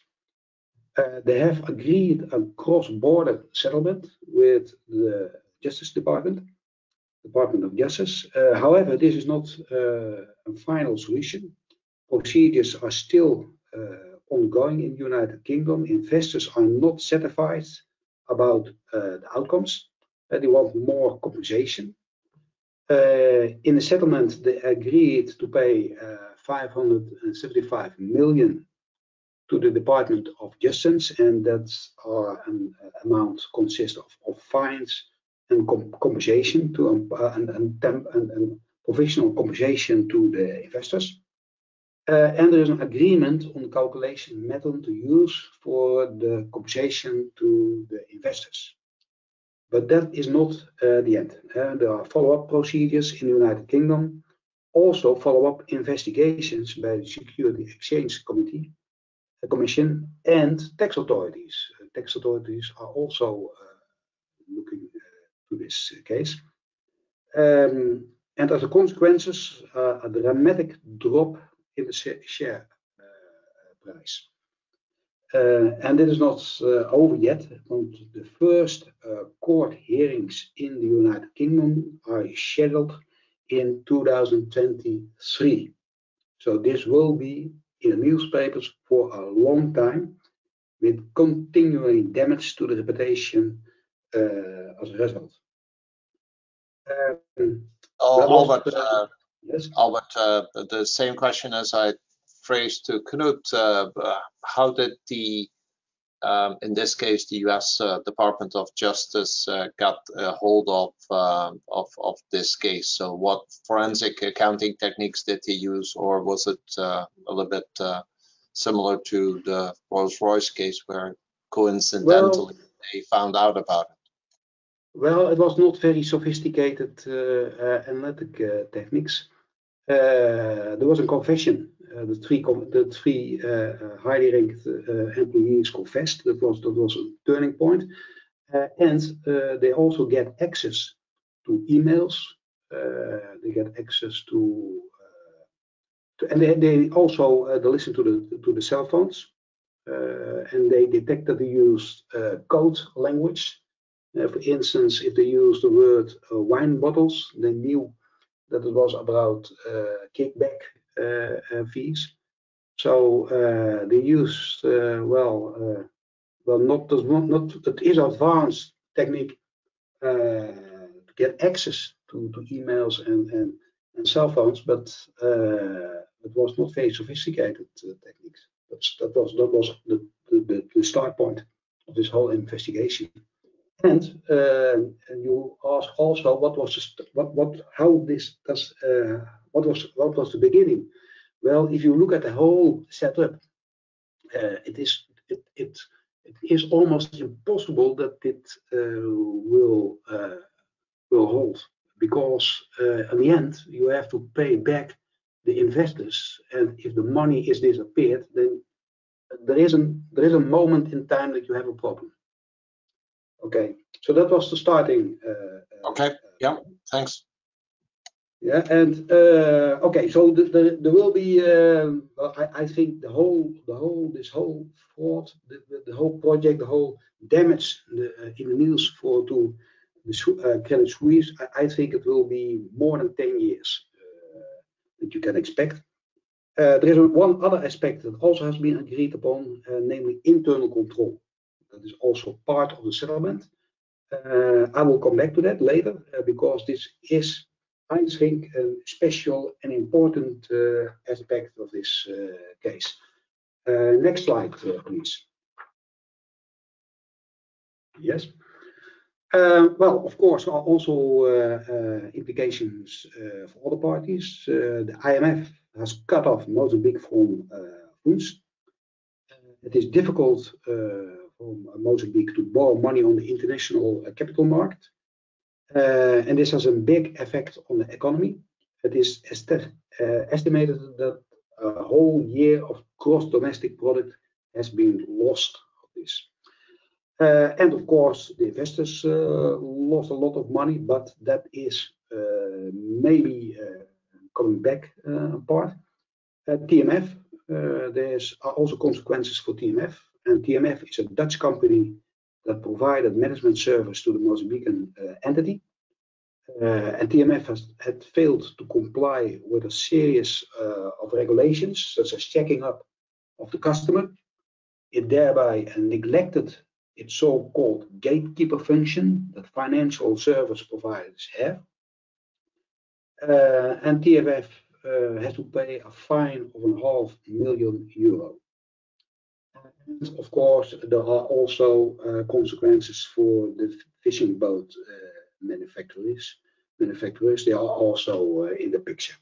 Uh, they have agreed a cross-border settlement with the Justice Department, Department of Justice. Uh, however, this is not uh, a final solution. Procedures are still uh, ongoing in the United Kingdom. Investors are not satisfied about uh, the outcomes. Uh, they want more compensation. Uh, in the settlement, they agreed to pay uh, five hundred seventy-five million to the Department of Justice, and that's uh, an amount consists of, of fines and com compensation to um, uh, and, and, temp and, and provisional compensation to the investors. Uh, and there is an agreement on the calculation method to use for the compensation to the investors. But that is not uh, the end. Uh, there are follow-up procedures in the United Kingdom, also follow-up investigations by the Security Exchange Committee, the Commission, and tax authorities. Uh, tax authorities are also uh, looking uh, to this uh, case. Um, and as a consequence, uh, a dramatic drop in the share uh, price. Uh, and it is not uh, over yet. The first uh, court hearings in the United Kingdom are scheduled in two thousand twenty-three. So this will be in the newspapers for a long time, with continuing damage to the reputation uh, as a result. Um, oh, Albert, was, uh, yes? Albert uh, the same question as I phrase to Knut, uh, uh, how did the, um, in this case, the U S uh, Department of Justice uh, got a hold of, uh, of of this case? So what forensic accounting techniques did he use, or was it uh, a little bit uh, similar to the Rolls-Royce case where coincidentally well, they found out about it? Well, it was not very sophisticated uh, uh, analytic uh, techniques. Uh, there was a confession. Uh, the three, the three uh, highly ranked uh, employees confessed. That was that was a turning point, uh, and uh, they also get access to emails. Uh, they get access to, uh, to and they, they also uh, they listen to the to the cell phones, uh, and they detect that they use uh, code language. Uh, for instance, if they use the word uh, wine bottles, they knew that it was about uh, kickback. Uh, uh, fees. So uh, they use uh, well, uh, well, not does not not it is advanced technique uh, to get access to, to emails and, and and cell phones, but uh, it was not very sophisticated uh, techniques. That's, that was that was the, the the start point of this whole investigation. And uh, you ask also what was what what how this does. Uh, What was what was the beginning? Well, if you look at the whole setup, uh, it is it, it it is almost impossible that it uh, will uh, will hold, because uh, in the end you have to pay back the investors, and if the money is disappeared, then there isn't there is a moment in time that you have a problem. Okay, so that was the starting. Uh, okay. Uh, yeah. Thanks. Yeah, and uh, okay, so the, the, there will be. Uh, I, I think the whole, the whole, this whole fraud, the, the, the whole project, the whole damage the, uh, in the news for to the uh, Credit Suisse, I, I think it will be more than ten years uh, that you can expect. Uh, there is one other aspect that also has been agreed upon, uh, namely internal control. That is also part of the settlement. Uh, I will come back to that later, uh, because this is, I think, a special and important uh, aspect of this uh, case. Uh, next slide, uh, please. Yes. Uh, well, of course, there are also uh, uh, implications uh, for other parties. Uh, the I M F has cut off Mozambique from uh, funds. It is difficult uh, for Mozambique to borrow money on the international uh, capital market. Uh, and this has a big effect on the economy. It is est uh, estimated that a whole year of gross domestic product has been lost of this. Uh, and of course, the investors uh, lost a lot of money, but that is uh, maybe uh, coming back uh, part. At T M F, uh, there's also consequences for T M F. And T M F is a Dutch company that provided management service to the Mozambican uh, entity. Uh, and T M F has had failed to comply with a series uh, of regulations, such as checking up of the customer. It thereby neglected its so-called gatekeeper function that financial service providers have. Uh, and T M F uh, has to pay a fine of a half million euro. And of course, there are also uh, consequences for the fishing boat uh, manufacturers. Manufacturers, they are also uh, in the picture.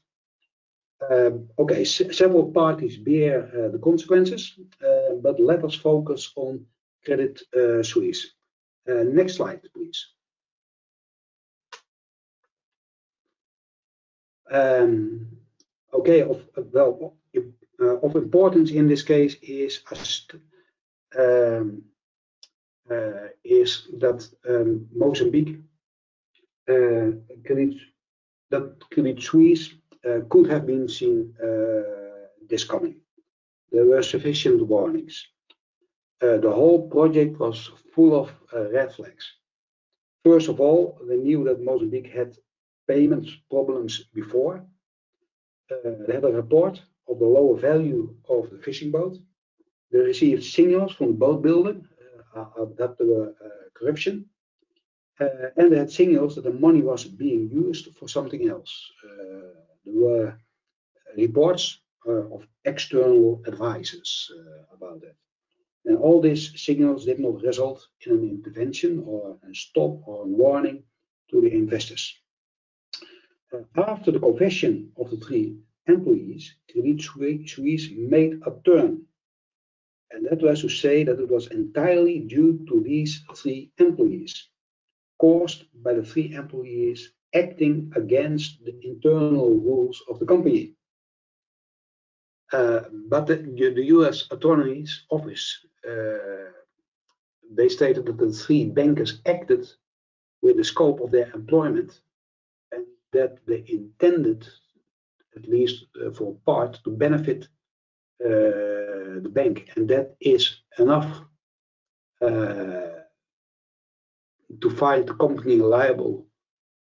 Um, okay, s several parties bear uh, the consequences, uh, but let us focus on Credit uh, Suisse. Uh, next slide, please. Um, okay, of, well, uh, of importance in this case is um, uh, is that um, Mozambique, uh, Credit, that Credit Suisse uh, could have been seen uh, this coming. There were sufficient warnings. Uh, the whole project was full of uh, red flags. First of all, they knew that Mozambique had payments problems before. Uh, they had a report of the lower value of the fishing boat. They received signals from the boat builder uh, that there were uh, corruption. Uh, and they had signals that the money was being used for something else. Uh, there were reports uh, of external advisors uh, about that. And all these signals did not result in an intervention or a stop or a warning to the investors. Uh, after the confession of the three employees, Credit Suisse made a turn. And that was to say that it was entirely due to these three employees, caused by the three employees acting against the internal rules of the company. Uh, but the, the U S Attorney's Office, uh, they stated that the three bankers acted with the scope of their employment and that they intended, at least uh, for part, to benefit uh, the bank. And that is enough uh, to find the company liable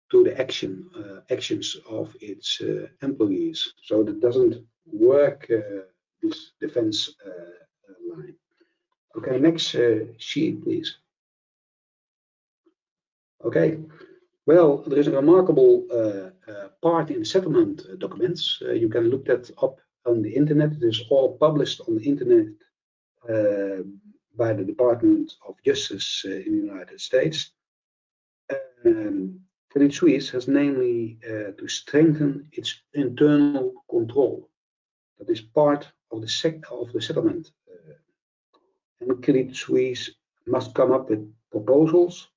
to the action uh, actions of its uh, employees. So that doesn't work, uh, this defense uh, line. Okay, next uh, sheet, please. Okay, well, there is a remarkable uh, uh, part in settlement uh, documents. Uh, you can look that up on the internet. It is all published on the internet uh, by the Department of Justice uh, in the United States. Um, Credit Suisse has namely uh, to strengthen its internal control. That is part of the sec of the settlement, uh, and Credit Suisse must come up with proposals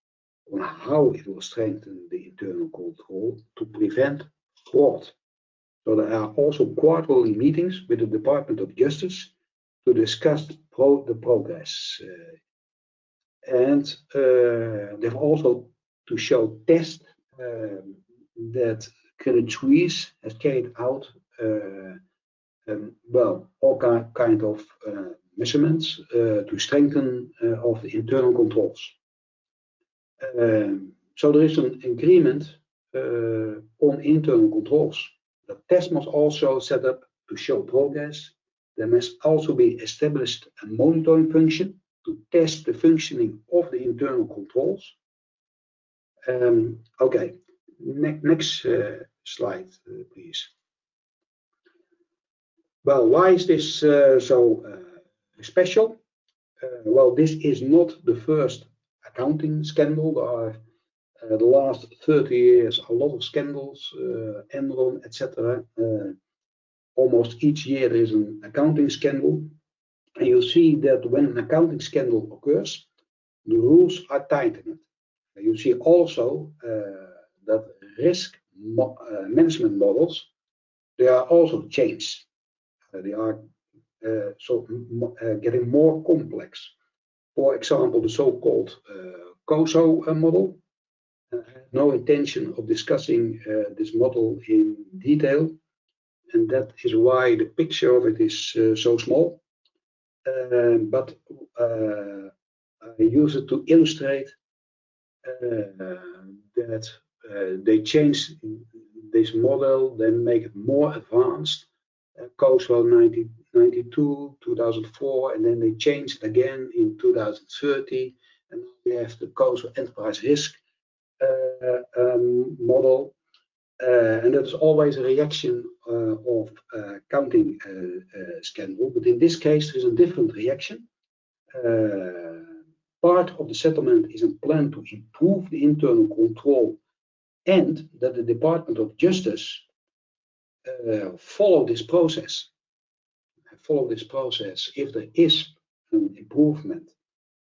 on how it will strengthen the internal control to prevent fraud. So there are also quarterly meetings with the Department of Justice to discuss the, pro the progress, uh, and uh, they've also to show tests um, that Credit Suisse has carried out. Uh, Um, well, all kind of uh, measurements uh, to strengthen uh, of the internal controls. Um, So there is an agreement uh, on internal controls. The test must also set up to show progress. There must also be established a monitoring function to test the functioning of the internal controls. Um, okay, ne- next uh, slide, uh, please. Well, why is this uh, so uh, special? Uh, well, this is not the first accounting scandal. There are uh, the last thirty years, a lot of scandals, uh, Enron, et cetera. Uh, almost each year there is an accounting scandal. And you see that when an accounting scandal occurs, the rules are tightened. You see also uh, that risk mo uh, management models, they are also changed. Uh, they are uh, so uh, getting more complex. For example, the so-called uh, COSO uh, model. Uh, no intention of discussing uh, this model in detail, and that is why the picture of it is uh, so small. Uh, but uh, I use it to illustrate uh, that uh, they change this model, they make it more advanced. Uh, COSO nineteen ninety-two, two thousand four, and then they changed it again in two thousand thirteen, and we have the COSO enterprise risk uh, um, model, uh, and that's always a reaction uh, of uh, accounting uh, uh, scandal. But in this case, there's a different reaction. Uh, part of the settlement is a plan to improve the internal control, and that the Department of Justice Uh, follow this process. Follow this process if there is an improvement.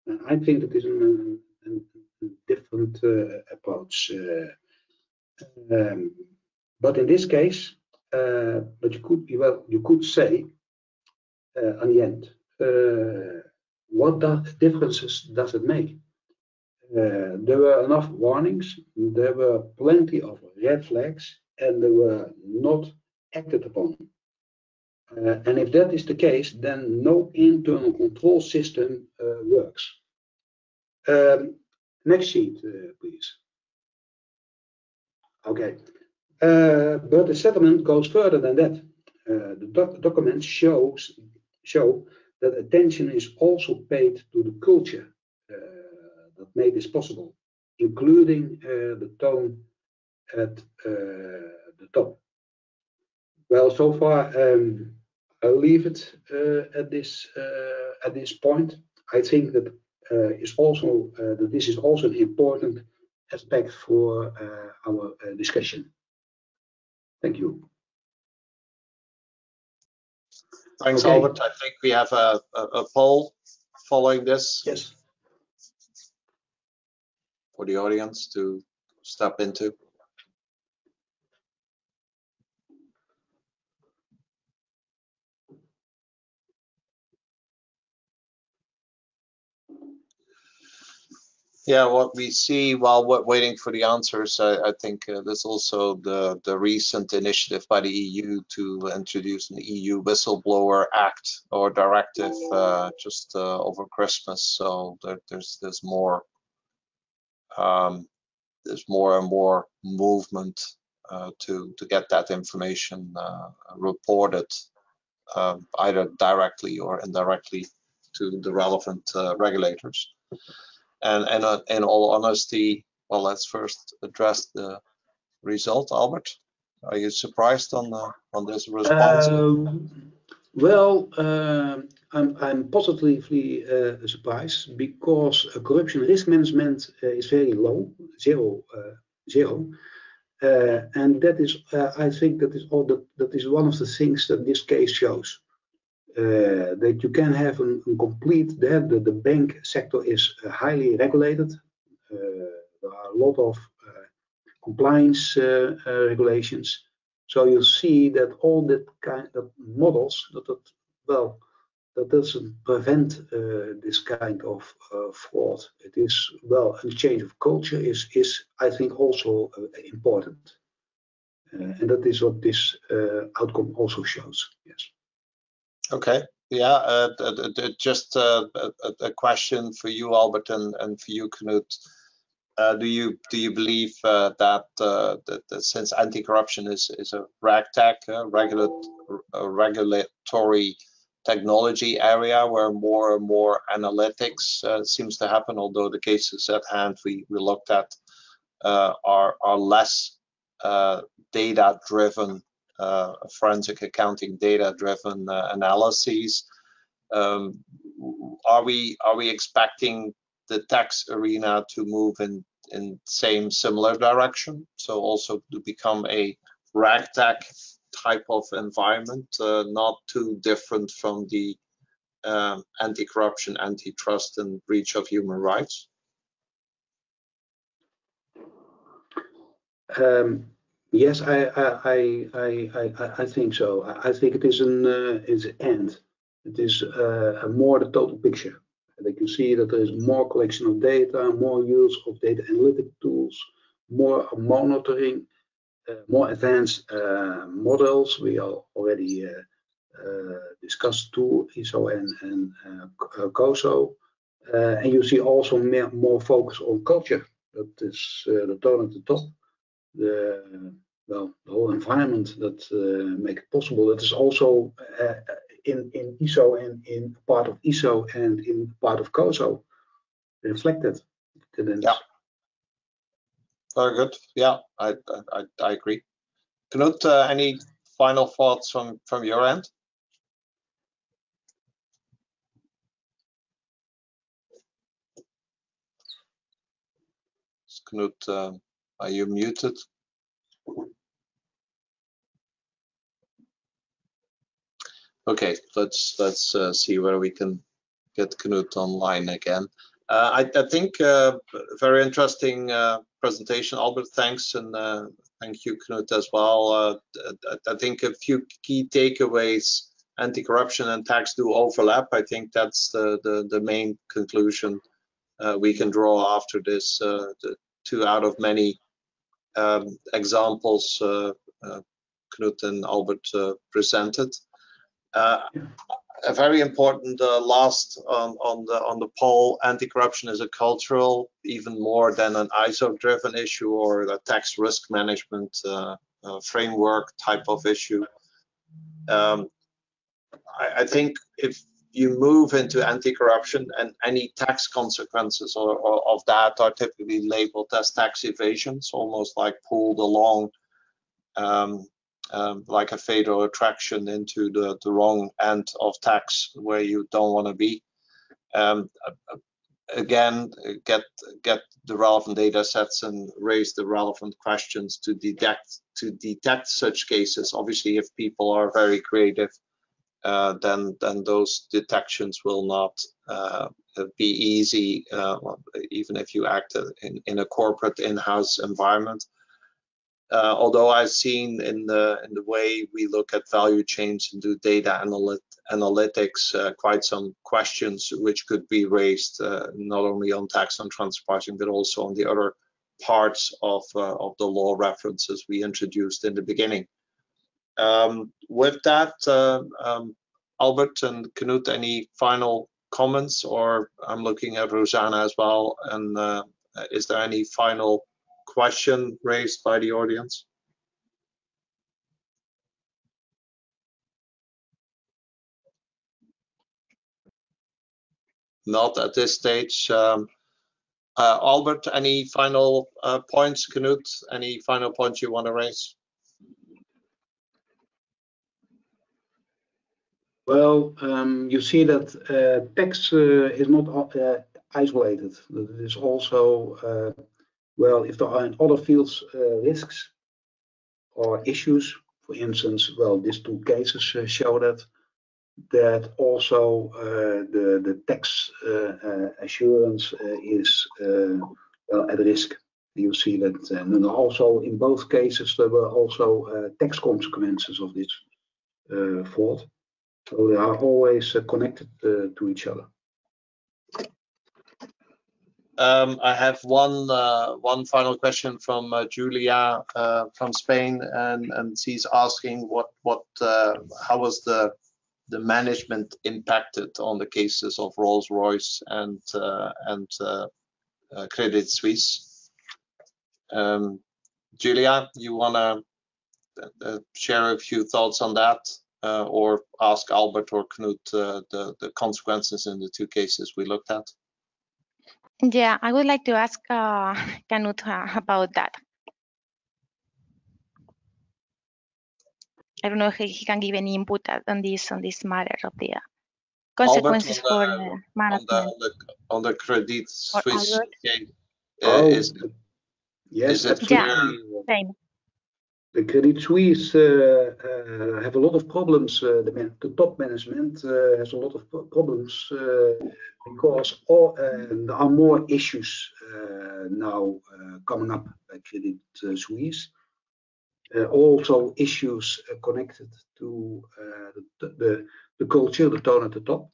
And I think that is a different uh, approach. Uh, um, but in this case, uh, but you could be well. You could say, uh, on the end, uh, what does, differences does it make? Uh, there were enough warnings. There were plenty of red flags, and they were not acted upon. Uh, and if that is the case, then no internal control system uh, works. Um, next sheet, uh, please. Okay. Uh, but the settlement goes further than that. Uh, the doc document shows show that attention is also paid to the culture uh, that made this possible, including uh, the tone at uh, the top. Well, so far um, I'll leave it uh, at this uh, at this point. I think that uh, is also uh, that this is also an important aspect for uh, our uh, discussion. Thank you. Thanks, okay. Albert. I think we have a, a, a poll following this. Yes. For the audience to step into. Yeah, what we see while we're waiting for the answers, I, I think uh, there's also the, the recent initiative by the E U to introduce an E U Whistleblower Act or directive uh, just uh, over Christmas. So there, there's there's more um, there's more and more movement uh, to to get that information uh, reported um, either directly or indirectly to the relevant uh, regulators. And, and uh, in all honesty, well, let's first address the result. Albert, are you surprised on the, on this response? Um, well, uh, I'm, I'm positively uh, surprised because uh, corruption risk management uh, is very low, zero, uh, zero, uh, and that is, uh, I think, that is all the, that is one of the things that this case shows. Uh, that you can have a complete, that the, the bank sector is uh, highly regulated. Uh, there are a lot of uh, compliance uh, uh, regulations. So you see that all that kind of models, that, that well, that doesn't prevent uh, this kind of uh, fraud. It is, well, a change of culture is, is I think, also uh, important. Uh, and that is what this uh, outcome also shows, yes. Okay, yeah, uh, just uh, a, a question for you, Albert, and, and for you, Knut. Uh, do you do you believe uh, that, uh, that that since anti-corruption is is a ragtag uh, regulat uh, regulatory technology area where more and more analytics uh, seems to happen, although the cases at hand we we looked at uh, are are less uh, data-driven, uh, forensic accounting data-driven uh, analyses? Um, are we are we expecting the tax arena to move in in same similar direction, so also to become a ragtag type of environment, uh, not too different from the um, anti-corruption, antitrust, and breach of human rights? Um, yes, I I I I I think so. I think it is an uh, it's an end. It is uh, more the total picture. They can see that there is more collection of data, more use of data analytic tools, more monitoring, uh, more advanced uh, models. We are already uh, uh, discussed too, I S O and, and uh, COSO. Uh, and you see also more focus on culture. That is uh, the tone at the top. The, well, the whole environment that uh, make it possible. That is also uh, In, in I S O and in part of I S O and in part of COSO reflected. Yeah. Very good. Yeah, I I, I agree. Knut, uh, any final thoughts from from your end? Knut, uh, are you muted? Okay, let's let's uh, see where we can get Knut online again. Uh, I, I think uh, very interesting uh, presentation, Albert. Thanks, and uh, thank you, Knut, as well. Uh, I, I think a few key takeaways: anti-corruption and tax do overlap. I think that's the the, the main conclusion uh, we can draw after this. Uh, two out of many um, examples uh, uh, Knut and Albert uh, presented. Uh, a very important uh, last on, on the on the poll: anti-corruption is a cultural, even more than an I S O-driven issue or a tax risk management uh, uh, framework type of issue. Um, I, I think if you move into anti-corruption, and any tax consequences or, or of that are typically labeled as tax evasions, almost like pulled along. Um, Um, like a fatal attraction into the, the wrong end of tax where you don't want to be. Um, again, get get the relevant data sets and raise the relevant questions to detect to detect such cases. Obviously, if people are very creative, uh, then then those detections will not uh, be easy, uh, even if you act in, in a corporate in-house environment. Uh, although I've seen in the in the way we look at value chains and do data analy analytics, uh, quite some questions which could be raised uh, not only on tax and transparency, but also on the other parts of uh, of the law references we introduced in the beginning. Um, with that, uh, um, Albert and Knut, any final comments? Or I'm looking at Rosanna as well. And uh, is there any final question raised by the audience? Not at this stage. Um, uh, Albert, any final uh, points? Knut, any final points you want to raise? Well, um, you see that uh, tax uh, is not uh, isolated. It is also uh, well, if there are in other fields uh, risks or issues, for instance, well, these two cases uh, show that that also uh, the the tax uh, uh, assurance uh, is uh, well, at risk. You see that, and also in both cases there were also uh, tax consequences of this uh, fraud. So they are always uh, connected uh, to each other. Um, I have one uh, one final question from uh, Julia uh, from Spain, and, and she's asking what what uh, how was the the management impacted on the cases of Rolls-Royce and uh, and uh, uh, Credit Suisse? Um, Julia, you want to uh, share a few thoughts on that, uh, or ask Albert or Knut uh, the, the consequences in the two cases we looked at? Yeah, I would like to ask uh, Knut uh, about that. I don't know if he can give any input on this on this matter of the uh, consequences for the, the management. On the, on the Credit Suisse case, uh, oh. is, yes, is yeah, same. The Credit Suisse uh, uh, have a lot of problems. Uh, the, man, the top management uh, has a lot of problems uh, because all, uh, there are more issues uh, now uh, coming up by Credit Suisse. Uh, also issues uh, connected to uh, the, the, the culture, the tone at the top.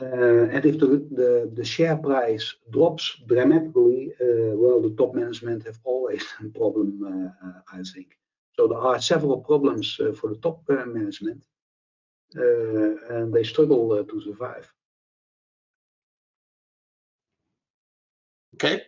Uh, and if the, the, the share price drops dramatically, uh, well, the top management have always a problem, uh, I think. So there are several problems uh, for the top uh, management, uh, and they struggle uh, to survive. Okay.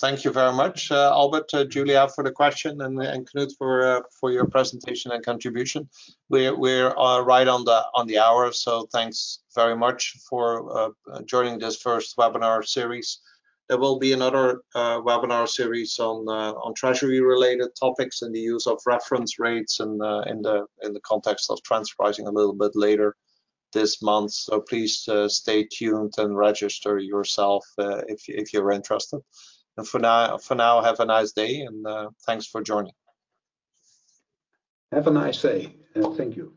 Thank you very much, uh, Albert, uh, Julia, for the question, and, and Knut for uh, for your presentation and contribution. We're we're uh, right on the on the hour, so thanks very much for uh, joining this first webinar series. There will be another uh, webinar series on uh, on treasury-related topics and the use of reference rates, and uh, in the in the context of transfer pricing a little bit later this month. So please uh, stay tuned and register yourself uh, if if you're interested. And for now, for now, have a nice day, and uh, thanks for joining. Have a nice day, and thank you.